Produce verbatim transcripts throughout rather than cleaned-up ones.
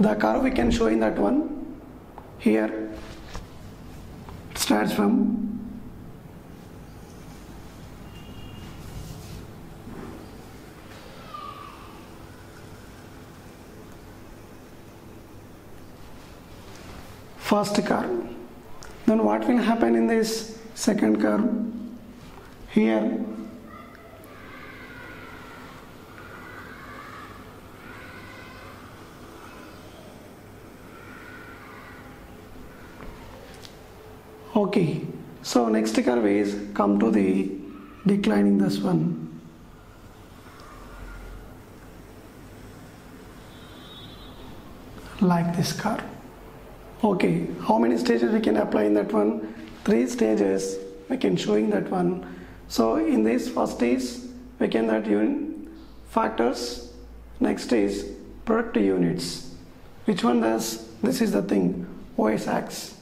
the curve we can show in that one. Here it starts from first curve. Then what will happen in this second curve? Here okay, so next curve is come to the declining this one. Like this curve. Okay, how many stages we can apply in that one? Three stages we can show in that one. So in this first is we can add unit factors. Next is product units. Which one does? This is the thing. O S X.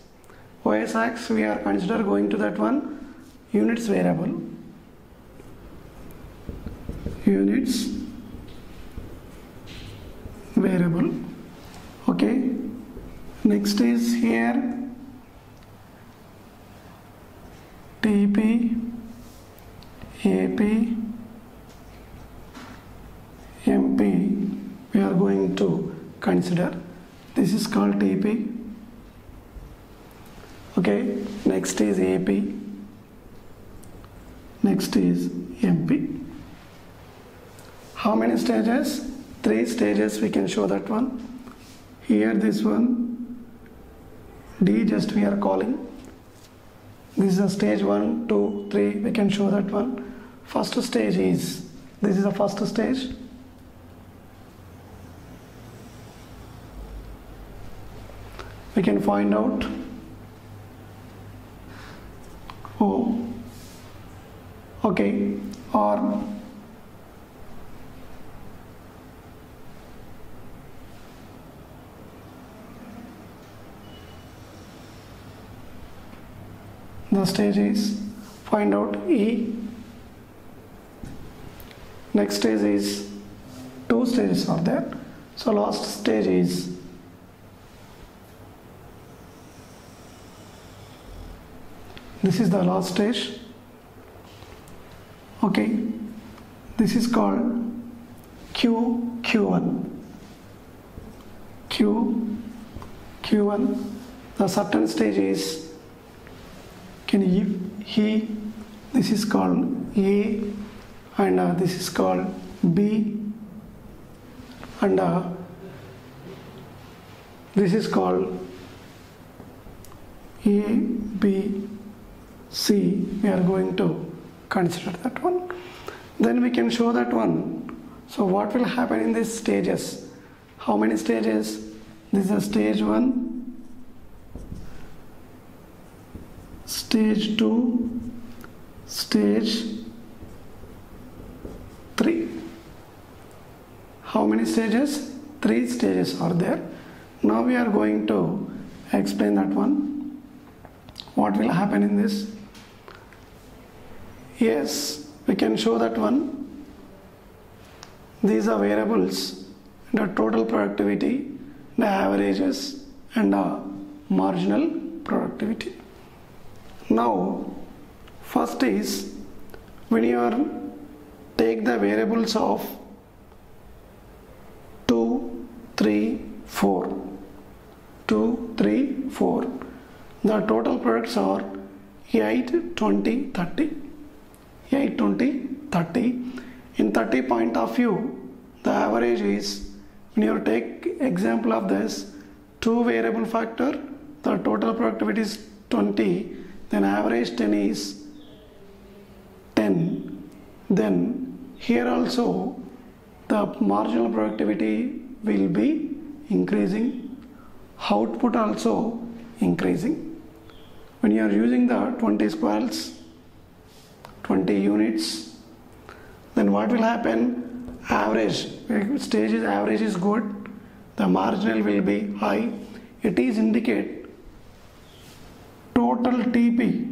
O S X we are consider going to that one. Units variable. Units variable. Okay. Next is here T P, A P, M P we are going to consider. This is called T P. Okay, next is A P, next is M P. How many stages? Three stages we can show that one. Here this one D just we are calling. This is a stage one, two, three. We can show that one. First stage is, this is the first stage. We can find out O. Okay, or the stage is find out E. Next stage is two stages are there. So last stage is this is the last stage. Okay, this is called Q Q1. Q Q1. The certain stage is can you he, this is called A, and uh, this is called B, and uh, this is called A, B, C. We are going to consider that one. Then we can show that one. So what will happen in these stages? How many stages? This is stage one. Stage two, stage three. How many stages? Three stages are there. Now we are going to explain that one. What will happen in this? Yes, we can show that one. These are variables, the total productivity, the averages, and the marginal productivity. Now, first is when you are take the variables of two, three, four. two, three, four. The total products are eight, twenty, thirty. eight, twenty, thirty. In thirty point of view, the average is when you take example of this two variable factor, the total productivity is twenty. Then average ten is ten. Then here also the marginal productivity will be increasing, output also increasing. When you are using the twenty squares, twenty units, then what will happen? Average stage is average is good, the marginal will be high. It is indicate total T P,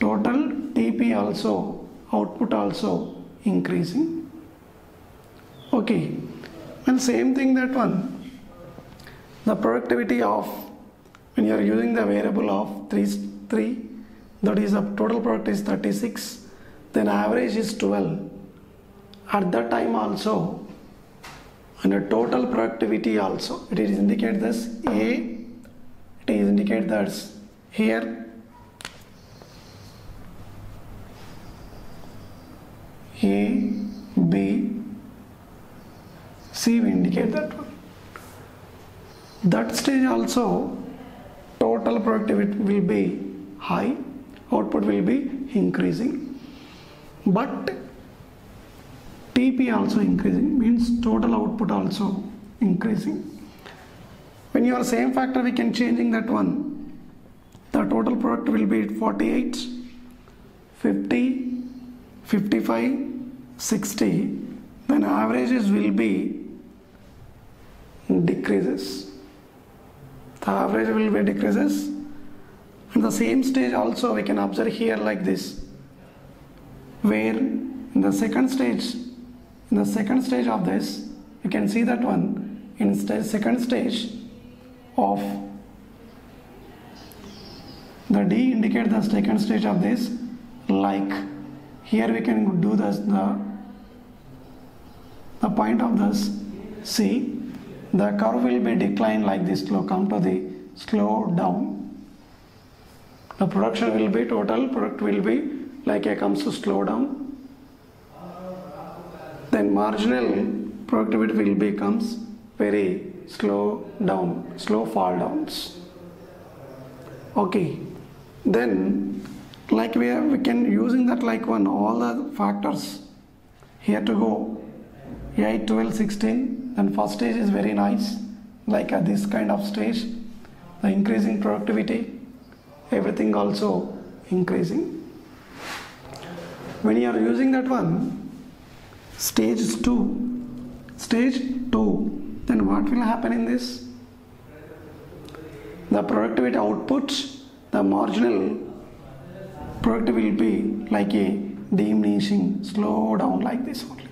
total T P also, output also increasing. Okay, and same thing that one. The productivity of when you are using the variable of three, three, that is the total product is thirty-six, then average is twelve. At that time also, and the total productivity also, it is indicated as A, it is indicated as here, A, B, C we indicate that one. That stage also, total productivity will be high, output will be increasing, but T P also increasing, means total output also increasing. When you are same factor, we can changing that one. The total product will be forty-eight, fifty, fifty-five, sixty, then averages will be decreases. The average will be decreases, and the same stage also we can observe here like this, where in the second stage, in the second stage of this, you can see that one, in stage, second stage of the D indicate the second stage of this, like here we can do this, the, the point of this C, the curve will be declined like this, slow, come to the slow down. The production will be, total product will be like a comes to slow down. Then marginal productivity will becomes very slow down, slow fall downs. Okay, then like we, have, we can using that like one, all the factors here to go, eight, twelve, sixteen. Then first stage is very nice, like uh, this kind of stage, the increasing productivity, everything also increasing. When you are using that one, stage two, stage two, then what will happen in this? The productivity output, the marginal productivity will be like a diminishing, slow down like this only,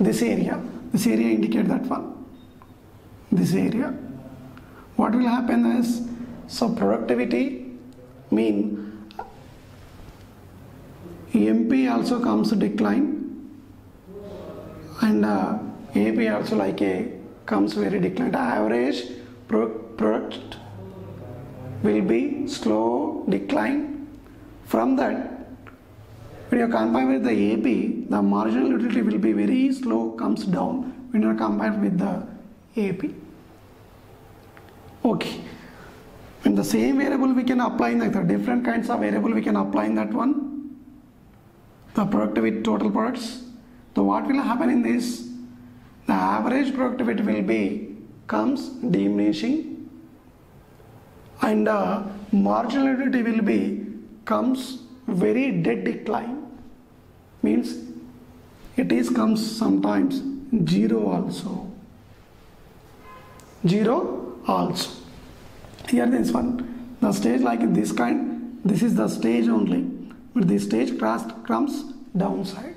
this area. This area indicate that one, this area. What will happen is, so productivity mean M P also comes to decline, and uh, A P also like a comes very decline. The average product, product will be slow decline. From that, when you combine with the A P, the marginal utility will be very slow, comes down when you are combined with the A P. Okay. In the same variable we can apply, like the different kinds of variable we can apply in that one. The productivity, total products. So what will happen in this? The average productivity will be comes diminishing, and uh, marginal utility will be comes very dead decline, means it is comes sometimes zero also, zero also. Here this one, the stage like this kind, this is the stage only, but this stage crust comes downside.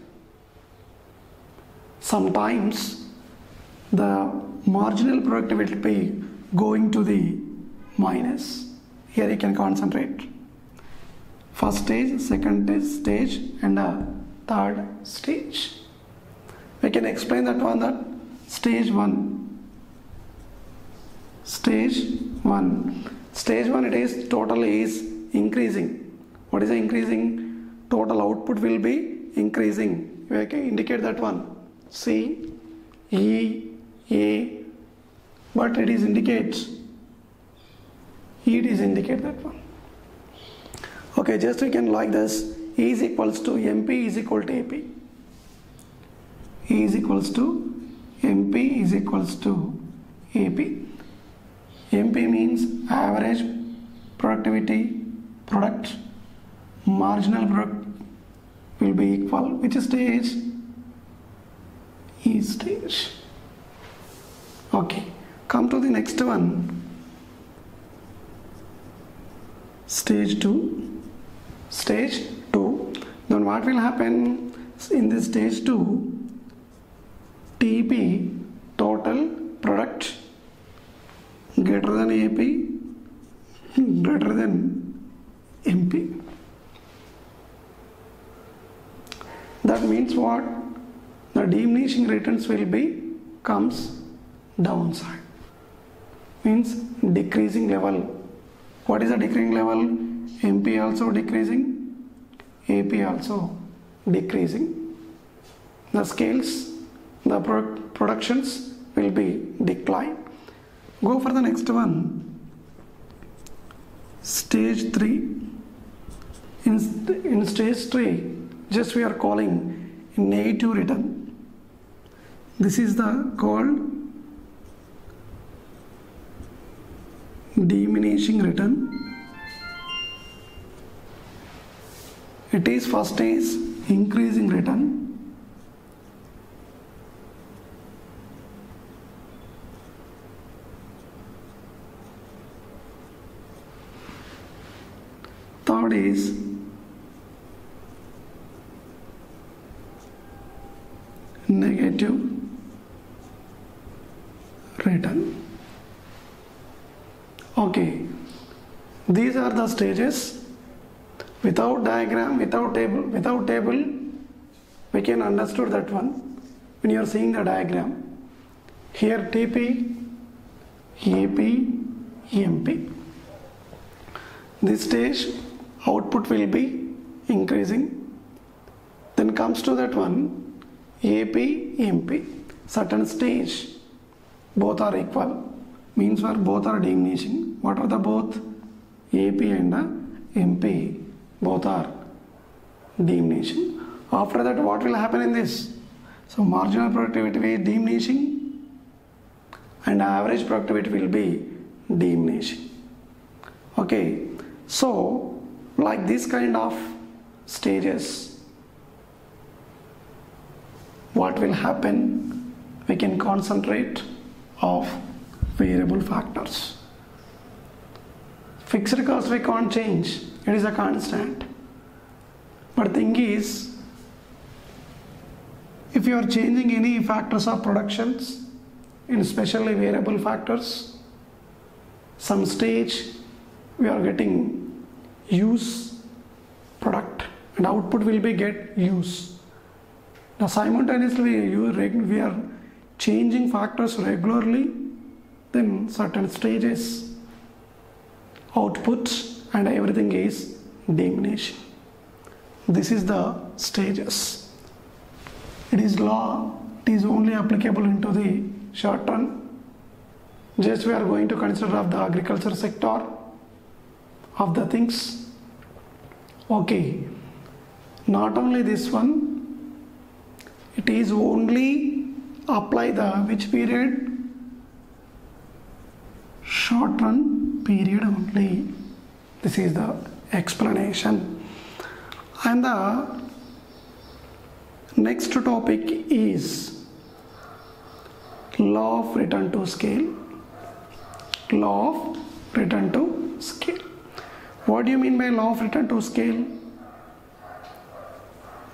Sometimes the marginal productivity will be going to the minus. Here you can concentrate. First stage, second stage, and a third stage. We can explain that one, that stage one. Stage one. Stage one, it is total is increasing. What is increasing? Total output will be increasing. We can indicate that one. C, E, A. But it is indicates. It is indicate that one. Okay, just we can like this, E is equals to M P is equal to A P. E is equals to M P is equals to A P. M P means average productivity product, marginal product will be equal, which stage? E stage. Okay, come to the next one. Stage two. Stage two, then what will happen in this stage two? T P, total product, greater than A P, greater than M P. That means what? The diminishing returns will be comes downside, means decreasing level. What is the decreasing level? M P also decreasing, A P also decreasing. The scales, the pro productions will be decline. Go for the next one. Stage three. In, st in stage three, just we are calling native return. This is the called diminishing return. It is first is increasing return. Third is negative return. Okay, these are the stages. Without diagram, without table, without table, we can understand that one. When you are seeing the diagram, here T P, A P, M P. This stage output will be increasing. Then comes to that one. A P, M P, certain stage, both are equal, means for both are diminishing. What are the both? A P and M P, both are diminishing. After that, what will happen in this? So marginal productivity will be diminishing and average productivity will be diminishing. Okay, so like this kind of stages, what will happen? We can concentrate of variable factors. Fixed cost we can't change, it is a constant. But thing is, if you are changing any factors of productions, in especially variable factors, some stage we are getting use product and output will be get use. Now simultaneously we are changing factors regularly, then certain stages, output and everything is diminishing. This is the stages. It is law, it is only applicable into the short term. Just we are going to consider of the agriculture sector of the things. Okay, not only this one, it is only apply the which period? Short run period only. This is the explanation. And the next topic is law of return to scale. Law of return to scale. What do you mean by law of return to scale?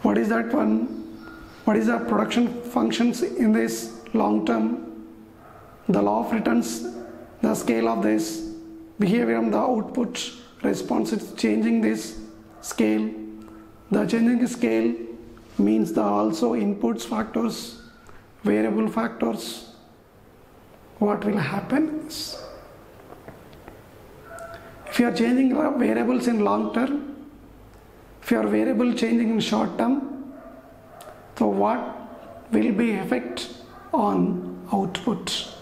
What is that one? What is the production functions in this long term? The law of returns, the scale of this behavior of the output response is changing this scale. The changing scale means the also inputs factors, variable factors. What will happen is, if you are changing variables in long term, if your variable changing in short term, so what will be effect on output?